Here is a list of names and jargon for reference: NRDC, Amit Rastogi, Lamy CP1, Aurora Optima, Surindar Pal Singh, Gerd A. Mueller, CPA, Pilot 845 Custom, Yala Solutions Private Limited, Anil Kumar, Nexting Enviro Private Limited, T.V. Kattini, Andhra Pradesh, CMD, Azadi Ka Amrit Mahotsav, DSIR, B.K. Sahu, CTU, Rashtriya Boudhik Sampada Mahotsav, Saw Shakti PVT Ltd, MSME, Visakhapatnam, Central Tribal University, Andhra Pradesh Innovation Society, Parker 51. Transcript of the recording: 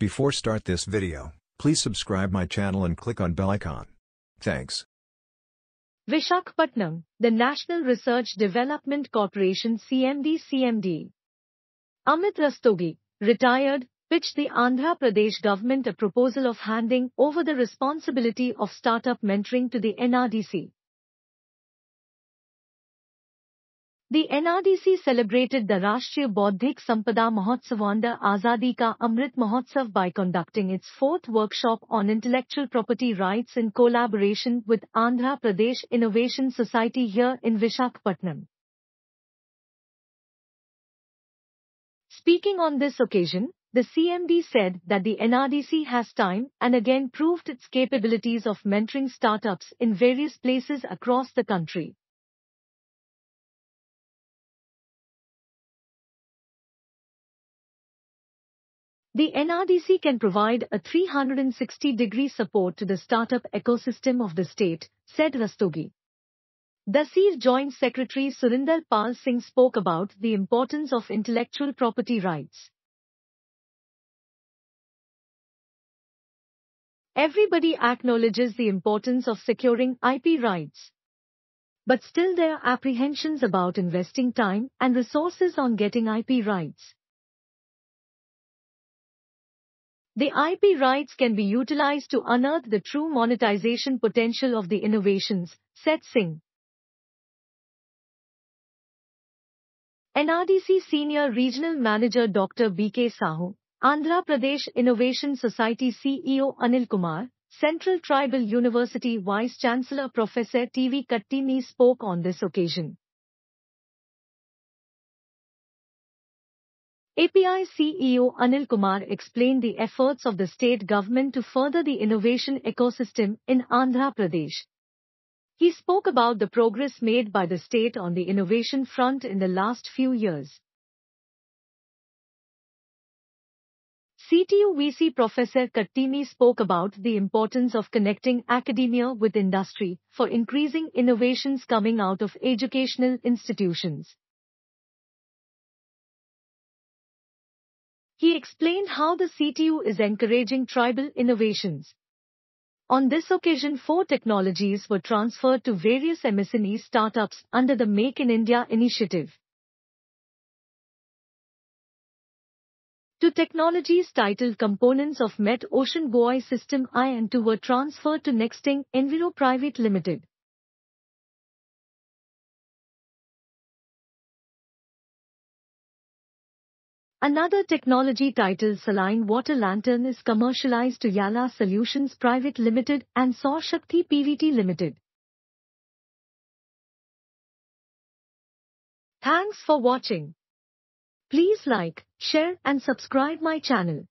Before start this video, please subscribe my channel and click on bell icon. Thanks. Visakhapatnam, the National Research Development Corporation (CMD). Amit Rastogi, retired, pitched the Andhra Pradesh government a proposal of handing over the responsibility of startup mentoring to the NRDC. The NRDC celebrated the Rashtriya Boudhik Sampada Mahotsav under Azadi Ka Amrit Mahotsav by conducting its fourth workshop on intellectual property rights in collaboration with Andhra Pradesh Innovation Society here in Visakhapatnam. Speaking on this occasion, the CMD said that the NRDC has time and again proved its capabilities of mentoring startups in various places across the country. The NRDC can provide a 360-degree support to the startup ecosystem of the state, said Rastogi. DSIR Joint Secretary Surindar Pal Singh spoke about the importance of intellectual property rights. Everybody acknowledges the importance of securing IP rights. But still there are apprehensions about investing time and resources on getting IP rights. The IP rights can be utilized to unearth the true monetization potential of the innovations, said Singh. NRDC Senior Regional Manager Dr. B.K. Sahu, Andhra Pradesh Innovation Society CEO Anil Kumar, Central Tribal University Vice Chancellor Professor T.V. Kattini spoke on this occasion. API CEO Anil Kumar explained the efforts of the state government to further the innovation ecosystem in Andhra Pradesh. He spoke about the progress made by the state on the innovation front in the last few years. CTU VC Professor Kattini spoke about the importance of connecting academia with industry for increasing innovations coming out of educational institutions. He explained how the CTU is encouraging tribal innovations. On this occasion, 4 technologies were transferred to various MSME startups under the Make in India initiative. 2 technologies titled Components of Met Ocean Buoy System I and II were transferred to Nexting Enviro Private Limited. Another technology titled Saline Water Lantern is commercialized to Yala Solutions Private Limited and Saw Shakti PVT Ltd. Thanks for watching. Please like, share and subscribe my channel.